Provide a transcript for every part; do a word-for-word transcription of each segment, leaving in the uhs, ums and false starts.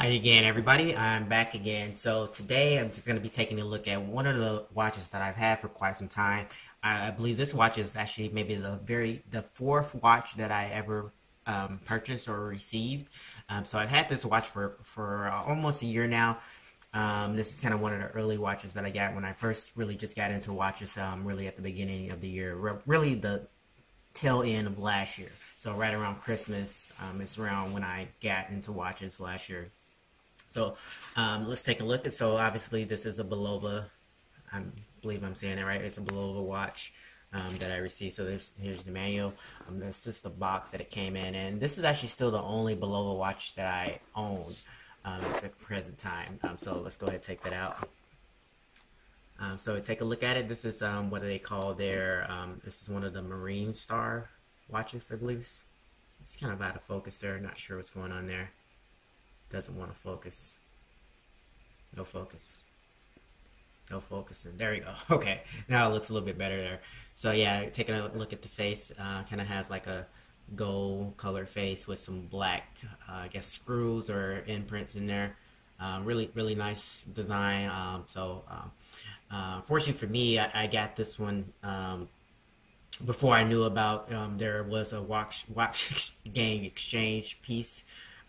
Hi again, everybody. I'm back again. So today I'm just going to be taking a look at one of the watches that I've had for quite some time. I believe this watch is actually maybe the very the fourth watch that I ever um, purchased or received. Um, so I've had this watch for for almost a year now. Um, this is kind of one of the early watches that I got when I first really just got into watches. Um, really at the beginning of the year, really the tail end of last year. So right around Christmas, um, it's around when I got into watches last year. So um, let's take a look. And so obviously this is a Bulova. I believe I'm saying it right. It's a Bulova watch um, that I received. So this, here's the manual. Um, this is the box that it came in. And this is actually still the only Bulova watch that I own um, at the present time. Um, so let's go ahead and take that out. Um, so take a look at it. This is um, what they call their, um, this is one of the Marine Star watches, I believe. It's kind of out of focus there. Not sure what's going on there. Doesn't want to focus. No focus. No focusing. There we go. Okay. Now it looks a little bit better there. So yeah, taking a look at the face, uh, kind of has like a gold color face with some black, uh, I guess, screws or imprints in there. Uh, really, really nice design. Um, so um, uh, fortunately for me, I, I got this one um, before I knew about um, there was a watch, watch gang exchange piece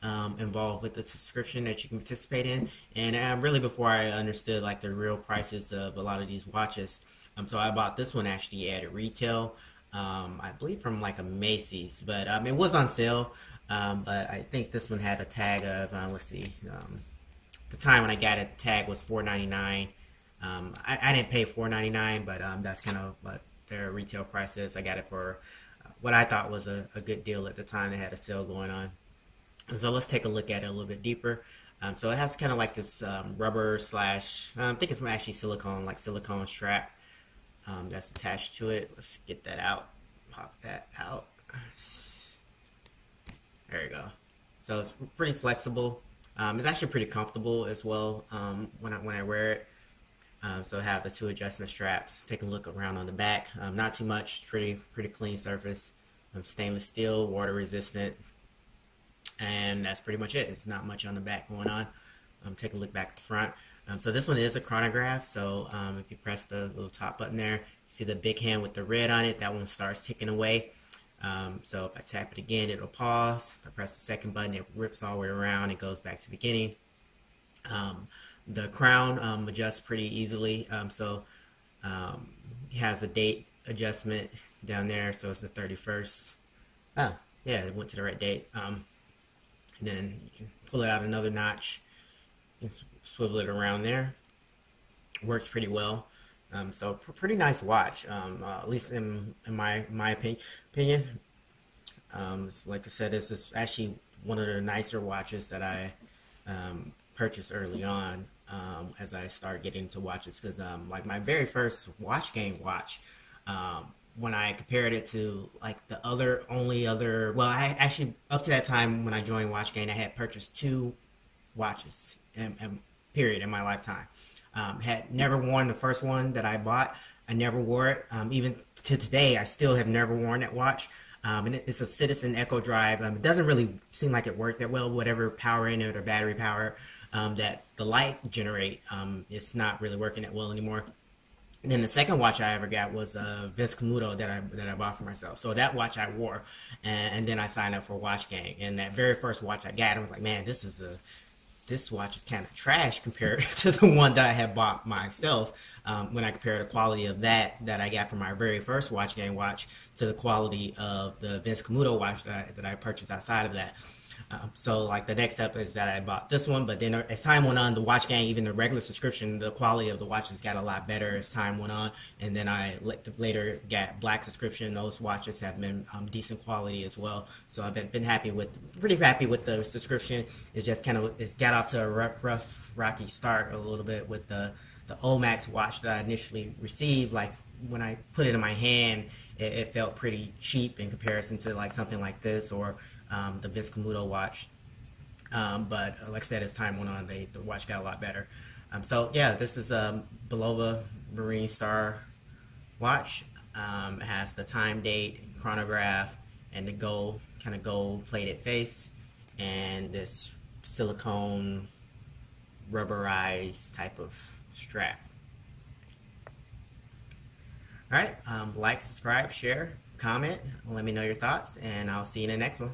Um, involved with the subscription that you can participate in, and uh, really before I understood like the real prices of a lot of these watches. Um, so I bought this one actually at retail, um, I believe from like a Macy's, but um, it was on sale. Um, but I think this one had a tag of uh, let's see, um, the time when I got it, the tag was four ninety-nine. Um, I, I didn't pay four ninety-nine, but um, that's kind of what their retail price is. I got it for what I thought was a, a good deal at the time. They had a sale going on. So let's take a look at it a little bit deeper. Um, so it has kind of like this um, rubber slash, um, I think it's actually silicone, like silicone strap um, that's attached to it. Let's get that out, pop that out. There you go. So it's pretty flexible. Um, it's actually pretty comfortable as well um, when I when I wear it. Um, so I have the two adjustment straps. Take a look around on the back. Um, not too much. Pretty pretty clean surface. Um, stainless steel, water resistant. And that's pretty much it. It's not much on the back going on. Um, take a look back at the front. Um, so this one is a chronograph. So um, if you press the little top button there, you see the big hand with the red on it. That one starts ticking away. Um, so if I tap it again, it'll pause. If I press the second button, it rips all the way around. It goes back to the beginning. Um, the crown um, adjusts pretty easily. Um, so um, it has the date adjustment down there. So it's the thirty-first. Oh, yeah, it went to the right date. Um, And then you can pull it out another notch and sw swivel it around there. Works pretty well. Um, so pr pretty nice watch, um, uh, at least in, in my my opin opinion. Um, so like I said, this is actually one of the nicer watches that I um, purchased early on um, as I started getting into watches. Because um, like my very first WatchGang watch, um, when I compared it to like the other only other well I actually up to that time when I joined WatchGang, I had purchased two watches and, and period in my lifetime. Um, had never worn the first one that I bought. I never wore it. Um, even to today I still have never worn that watch. Um, and it's a Citizen Eco-Drive. Um, it doesn't really seem like it worked that well, whatever power in it or battery power um, that the light generate, um, it's not really working that well anymore. And then the second watch I ever got was uh, Vince Camuto that I that I bought for myself. So that watch I wore, and, and then I signed up for WatchGang. And that very first watch I got, I was like, man, this is a this watch is kind of trash compared to the one that I had bought myself. Um, when I compare the quality of that that I got from my very first WatchGang watch to the quality of the Vince Camuto watch that I, that I purchased outside of that. Um, so like the next step is that I bought this one, but then as time went on, the WatchGang, even the regular subscription, the quality of the watches got a lot better as time went on. And then I later got Black subscription. Those watches have been um, decent quality as well. So I've been, been happy with, pretty happy with the subscription. It's just kind of, it's got off to a rough, rough, rocky start a little bit with the, the Omax watch that I initially received. Like when I put it in my hand, it, it felt pretty cheap in comparison to like something like this or Um, the Vince Camuto watch, um, but like I said, as time went on, they, the watch got a lot better. Um, so yeah, this is a Bulova Marine Star watch. Um, it has the time, date, chronograph, and the gold kind of gold plated face, and this silicone rubberized type of strap. All right, um, like, subscribe, share, comment, let me know your thoughts, and I'll see you in the next one.